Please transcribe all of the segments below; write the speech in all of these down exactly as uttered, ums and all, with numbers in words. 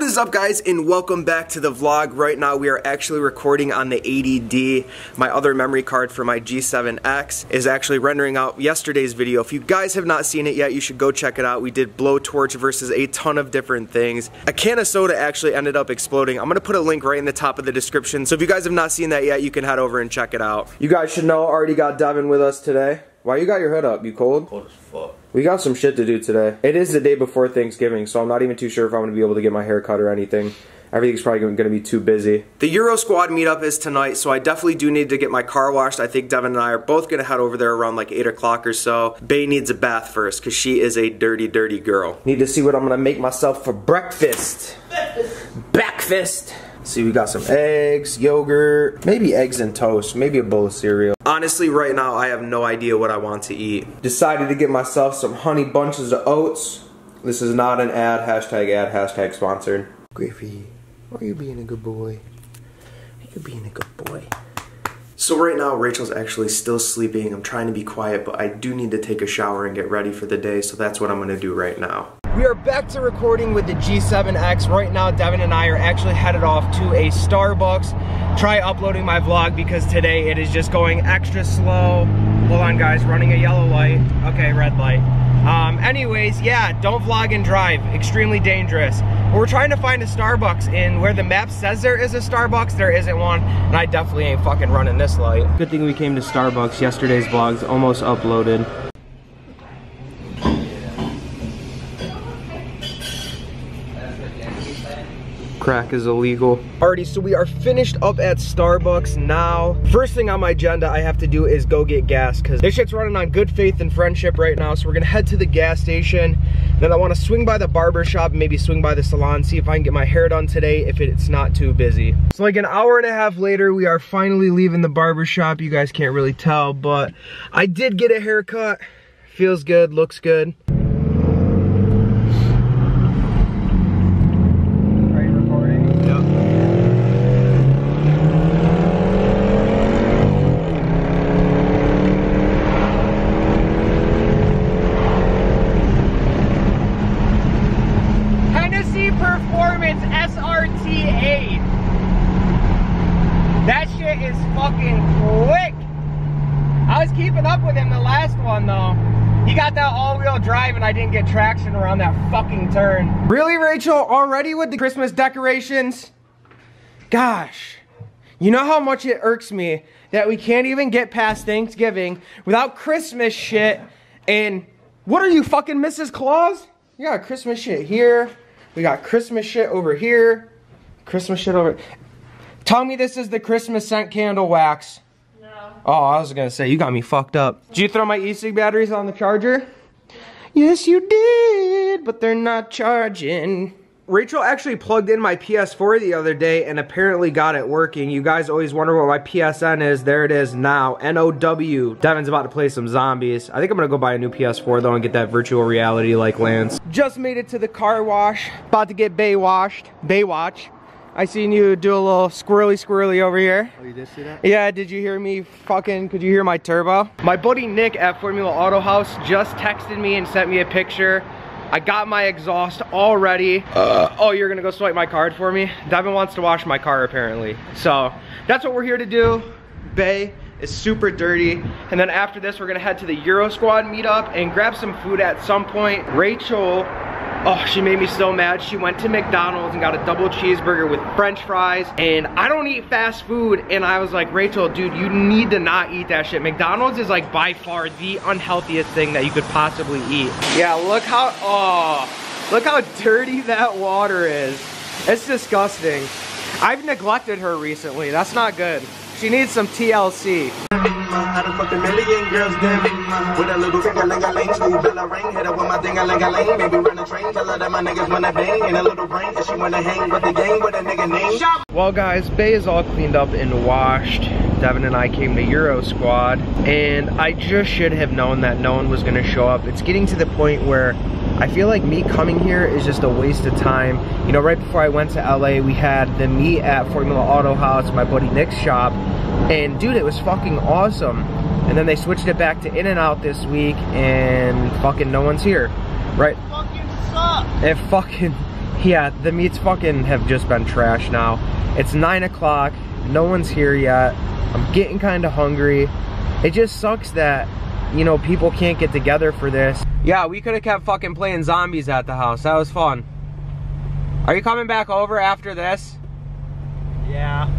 What is up, guys, and welcome back to the vlog. Right now we are actually recording on the eighty D. My other memory card for my G seven X is actually rendering out yesterday's video. If you guys have not seen it yet, you should go check it out. We did blowtorch versus a ton of different things. A can of soda actually ended up exploding. I'm gonna put a link right in the top of the description, so if you guys have not seen that yet, you can head over and check it out. You guys should know I already got Devin with us today. Why you got your hood up? You cold? Cold as fuck. We got some shit to do today. It is the day before Thanksgiving, so I'm not even too sure if I'm going to be able to get my hair cut or anything. Everything's probably going to be too busy. The Euro Squad meetup is tonight, so I definitely do need to get my car washed. I think Devin and I are both going to head over there around like eight o'clock or so. Bae needs a bath first, because she is a dirty, dirty girl. Need to see what I'm going to make myself for breakfast. Breakfast. Breakfast. See, we got some eggs, yogurt, maybe eggs and toast, maybe a bowl of cereal. Honestly, right now, I have no idea what I want to eat. Decided to get myself some honey bunches of oats. This is not an ad, hashtag ad, hashtag sponsored. Griffey, why are you being a good boy? Why are you being a good boy? So right now, Rachel's actually still sleeping. I'm trying to be quiet, but I do need to take a shower and get ready for the day, so that's what I'm gonna do right now. We are back to recording with the G seven X. Right now, Devin and I are actually headed off to a Starbucks. Try uploading my vlog because today it is just going extra slow. Hold on, guys, running a yellow light. Okay, red light. Um, anyways, yeah, don't vlog and drive. Extremely dangerous. We're trying to find a Starbucks, and where the map says there is a Starbucks, there isn't one, and I definitely ain't fucking running this light. Good thing we came to Starbucks. Yesterday's vlog's almost uploaded. Crack is illegal. Alrighty, so we are finished up at Starbucks now. First thing on my agenda I have to do is go get gas, because this shit's running on good faith and friendship right now, so we're gonna head to the gas station. Then I wanna swing by the barber shop, maybe swing by the salon, see if I can get my hair done today if it's not too busy. So like an hour and a half later, we are finally leaving the barber shop. You guys can't really tell, but I did get a haircut. Feels good, looks good. I didn't get traction around that fucking turn. Really, Rachel? Already with the Christmas decorations? Gosh. You know how much it irks me that we can't even get past Thanksgiving without Christmas shit. And what are you, fucking Missus Claus? You got Christmas shit here. We got Christmas shit over here. Christmas shit over... Tell me this is the Christmas scent candle wax. No. Oh, I was gonna say, you got me fucked up. Did you throw my e-cig batteries on the charger? Yes, you did, but they're not charging. Rachel actually plugged in my P S four the other day and apparently got it working. You guys always wonder what my P S N is. There it is now. N O W. Devin's about to play some zombies. I think I'm going to go buy a new P S four, though, and get that virtual reality like Lance. Just made it to the car wash. About to get Bae washed. Bae watch. I seen you do a little squirrely squirrely over here. Oh, you did see that? Yeah, did you hear me fucking, could you hear my turbo? My buddy Nick at Formula Auto House just texted me and sent me a picture. I got my exhaust already. Uh, oh, you're gonna go swipe my card for me? Devin wants to wash my car apparently. So, that's what we're here to do. Bae is super dirty. And then after this, we're gonna head to the Euro Squad meetup and grab some food at some point. Rachel, oh, she made me so mad. She went to McDonald's and got a double cheeseburger with french fries, and I don't eat fast food, and I was like, Rachel, dude, you need to not eat that shit. McDonald's is like by far the unhealthiest thing that you could possibly eat. Yeah, look how, oh, look how dirty that water is. It's disgusting. I've neglected her recently. That's not good. She needs some T L C. I done fucked a million girls, damn. With a little ting-a-ling-a-ling, smooth till I ring. Hit her with my ding-a-ling-a-ling. Maybe run a train, tell her that my niggas wanna bang. And a little brain, cause she wanna hang with the gang with a nigga name. Well, guys, Bae is all cleaned up and washed. Devin and I came to Euro Squad, and I just should have known that no one was gonna show up. It's getting to the point where I feel like me coming here is just a waste of time. You know, right before I went to L A, we had the meet at Formula Auto House, my buddy Nick's shop, and dude, it was fucking awesome. And then they switched it back to In-N-Out this week, and fucking no one's here, right? It fucking sucks. It fucking yeah, the meats fucking have just been trashed now. It's nine o'clock, no one's here yet. I'm getting kind of hungry. It just sucks that, you know, people can't get together for this. Yeah, we could have kept fucking playing zombies at the house. That was fun. Are you coming back over after this? Yeah.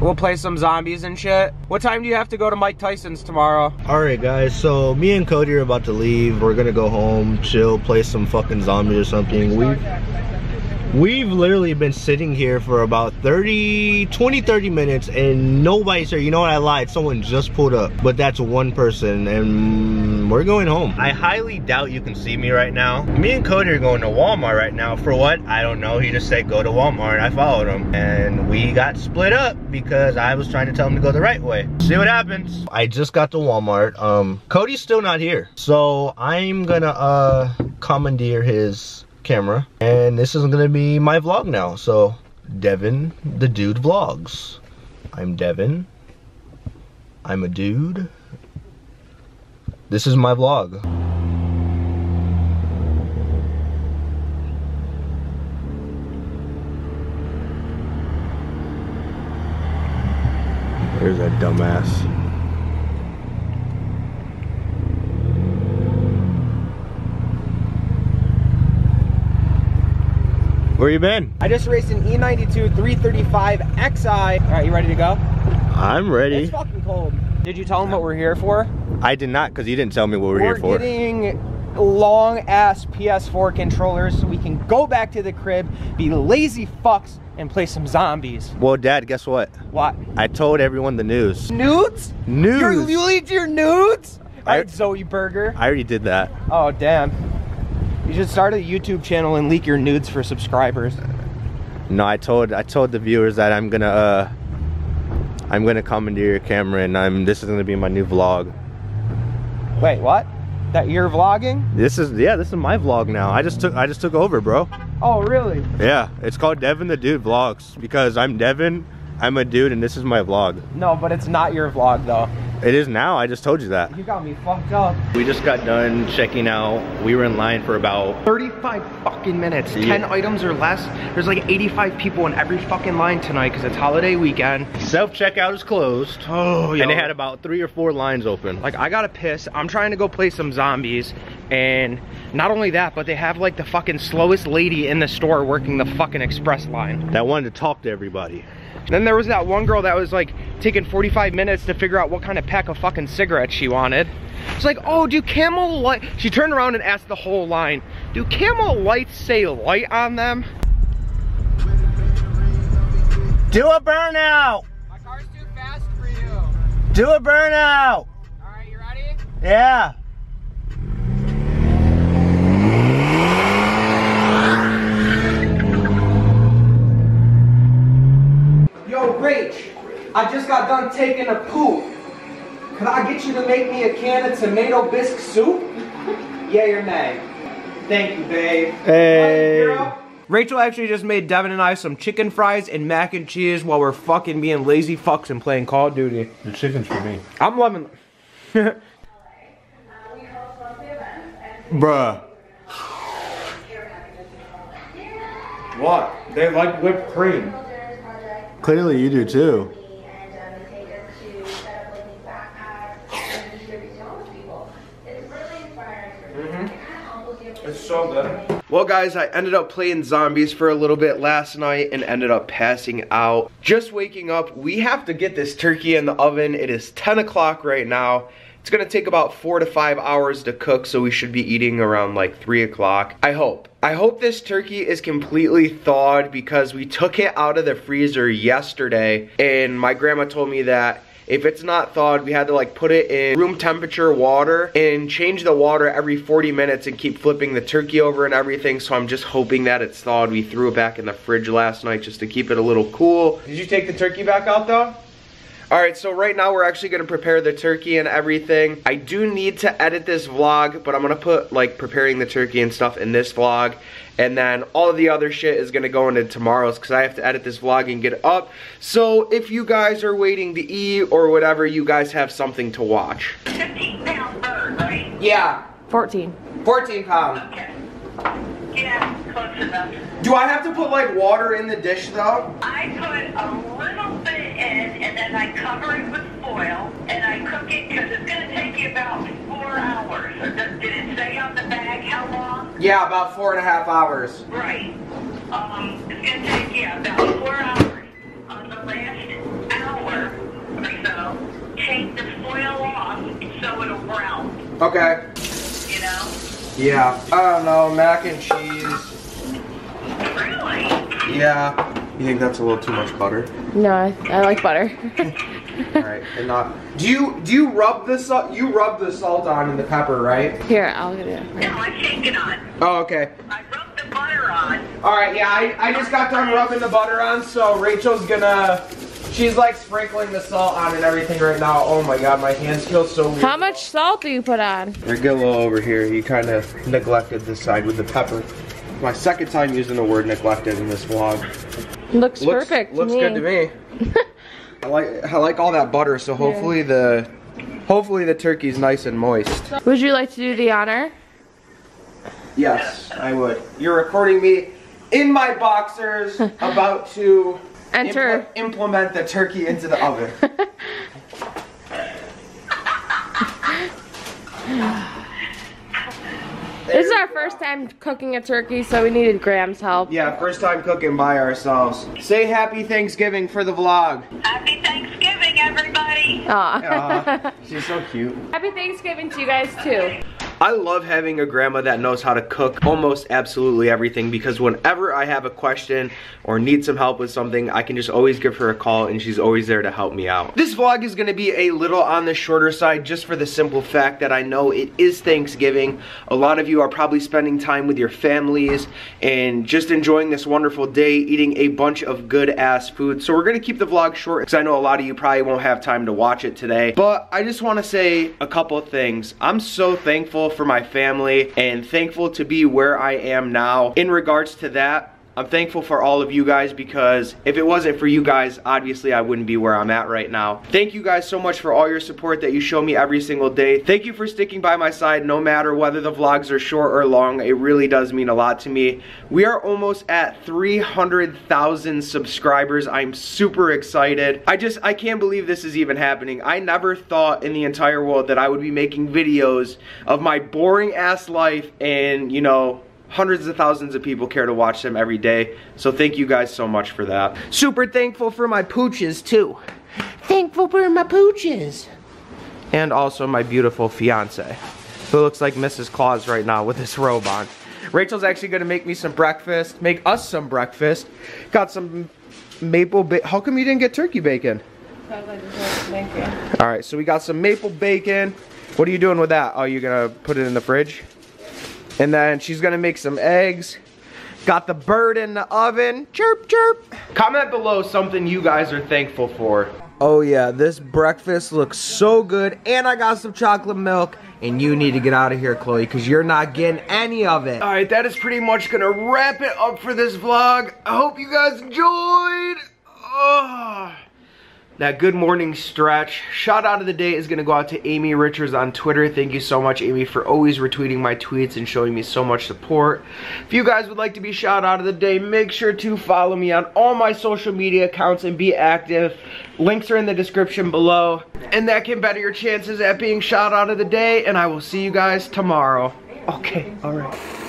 We'll play some zombies and shit. What time do you have to go to Mike Tyson's tomorrow? Alright guys, so me and Cody are about to leave. We're gonna go home, chill, play some fucking zombies or something. We've, we've literally been sitting here for about thirty, twenty, thirty minutes and nobody's here. You know what, I lied, someone just pulled up. But that's one person and we're going home. I highly doubt you can see me right now. Me and Cody are going to Walmart right now. For what? I don't know, he just said go to Walmart and I followed him. And we got split up because I was trying to tell him to go the right way. See what happens. I just got to Walmart. Um, Cody's still not here. So I'm gonna uh, commandeer his camera. And this is gonna be my vlog now. So Devin the Dude Vlogs. I'm Devin. I'm a dude. This is my vlog. There's that dumbass. Where you been? I just raced an E ninety-two three thirty-five X I. Alright, you ready to go? I'm ready. It's fucking cold. Did you tell him what we're here for? I did not, because you didn't tell me what we're, we're here for. We're getting long-ass P S four controllers so we can go back to the crib, be lazy fucks, and play some zombies. Well, Dad, guess what? What? I told everyone the news. Nudes? Nudes. You're newly to your nudes? I, right, Zoe Burger. I already did that. Oh, damn. You should start a YouTube channel and leak your nudes for subscribers. No, I told I told the viewers that I'm gonna uh, I'm gonna commandeer your camera and I'm this is gonna be my new vlog. Wait, what? That you're vlogging? This is yeah, this is my vlog now. I just took I just took over, bro. Oh, really? Yeah, it's called Devin the Dude Vlogs because I'm Devin, I'm a dude, and this is my vlog. No, but it's not your vlog, though. It is now, I just told you that. You got me fucked up. We just got done checking out. We were in line for about thirty-five fucking minutes. Yeah. ten items or less. There's like eighty-five people in every fucking line tonight because it's holiday weekend. Self-checkout is closed. Oh, yeah. And they had about three or four lines open. Like, I gotta piss. I'm trying to go play some zombies. And not only that, but they have like the fucking slowest lady in the store working the fucking express line. That wanted to talk to everybody. Then there was that one girl that was like taking forty-five minutes to figure out what kind of pack of fucking cigarettes she wanted. She's like, oh, do Camel light? She turned around and asked the whole line, do Camel lights say light on them? Do a burnout. My car's too fast for you. Do a burnout. All right, you ready? Yeah. I just got done taking a poop. Could I get you to make me a can of tomato bisque soup? Yay or nay? Thank you, babe. Hey. Bye, Rachel actually just made Devin and I some chicken fries and mac and cheese while we're fucking being lazy fucks and playing Call of Duty. The chicken's for me. I'm loving them. Bruh. What? They like whipped cream. Clearly you do too. It's so good. Well guys, I ended up playing zombies for a little bit last night and ended up passing out. Just waking up, we have to get this turkey in the oven. It is ten o'clock right now. It's gonna take about four to five hours to cook, so we should be eating around like three o'clock. I hope. I hope this turkey is completely thawed because we took it out of the freezer yesterday and my grandma told me that if it's not thawed, we had to like put it in room temperature water and change the water every forty minutes and keep flipping the turkey over and everything. So I'm just hoping that it's thawed. We threw it back in the fridge last night just to keep it a little cool. Did you take the turkey back out though? All right, so right now we're actually gonna prepare the turkey and everything. I do need to edit this vlog, but I'm gonna put like preparing the turkey and stuff in this vlog. And then all of the other shit is gonna go into tomorrow's because I have to edit this vlog and get it up. So if you guys are waiting to eat or whatever, you guys have something to watch. fifteen pound bird, right? Yeah. fourteen. fourteen pound. Okay. Yeah. close enough. Do I have to put like water in the dish though? I put a little bit in and then I cover it with foil and I cook it because it's going to take you about four hours. Does, did it say on the bag how long? Yeah, about four and a half hours. Right. Um, it's going to take you yeah, about four hours. On the last hour or so, take the foil off so it'll brown. Okay. You know? Yeah. I don't know, mac and cheese. Really? Yeah. You think that's a little too much butter? No, I, I like butter. All right, and not. Do you do you rub the salt? You rub the salt on and the pepper, right? Here, I'll get it. No, I shake it on. Oh, okay. I rub the butter on. All right, yeah, I I just got done rubbing the butter on, so Rachel's gonna. She's like sprinkling the salt on and everything right now. Oh my god, my hands feel so weird. How much salt do you put on? Rigolo over here, he kind of neglected this side with the pepper. My second time using the word neglected in this vlog. Looks, looks perfect. Looks to good to me. I like I like all that butter, so hopefully yeah. the hopefully the turkey's nice and moist. Would you like to do the honor? Yes, I would. You're recording me in my boxers, about to enter impl implement the turkey into the oven. This is our first time cooking a turkey, so we needed Graham's help. Yeah, first time cooking by ourselves. Say happy Thanksgiving for the vlog. Happy Thanksgiving, everybody. Aw. She's so cute. Happy Thanksgiving to you guys, too. I love having a grandma that knows how to cook almost absolutely everything, because whenever I have a question or need some help with something, I can just always give her a call and she's always there to help me out. This vlog is going to be a little on the shorter side just for the simple fact that I know it is Thanksgiving. A lot of you are probably spending time with your families and just enjoying this wonderful day, eating a bunch of good ass food. So we're gonna keep the vlog short because I know a lot of you probably won't have time to watch it today, but I just want to say a couple of things. I'm so thankful for my family and thankful to be where I am now. In regards to that, I'm thankful for all of you guys, because if it wasn't for you guys, obviously I wouldn't be where I'm at right now. Thank you guys so much for all your support that you show me every single day. Thank you for sticking by my side no matter whether the vlogs are short or long. It really does mean a lot to me. We are almost at three hundred thousand subscribers. I'm super excited. I just, I can't believe this is even happening. I never thought in the entire world that I would be making videos of my boring ass life and, you know, hundreds of thousands of people care to watch them every day. So thank you guys so much for that. Super thankful for my pooches too. Thankful for my pooches. And also my beautiful fiance, who looks like Missus Claus right now with this robe on. Rachel's actually gonna make me some breakfast, make us some breakfast. Got some maple bacon. How come you didn't get turkey bacon? All right, so we got some maple bacon. What are you doing with that? Oh, you're gonna put it in the fridge? And then she's gonna make some eggs. Got the bird in the oven. Chirp, chirp. Comment below something you guys are thankful for. Oh yeah, this breakfast looks so good. And I got some chocolate milk. And you need to get out of here, Chloe, because you're not getting any of it. All right, that is pretty much gonna wrap it up for this vlog. I hope you guys enjoyed. Oh. That good morning stretch. Shout out of the day is gonna go out to Amy Richards on Twitter. Thank you so much, Amy, for always retweeting my tweets and showing me so much support. If you guys would like to be shout out of the day, make sure to follow me on all my social media accounts and be active. Links are in the description below. And that can better your chances at being shout out of the day, and I will see you guys tomorrow. Okay, all right.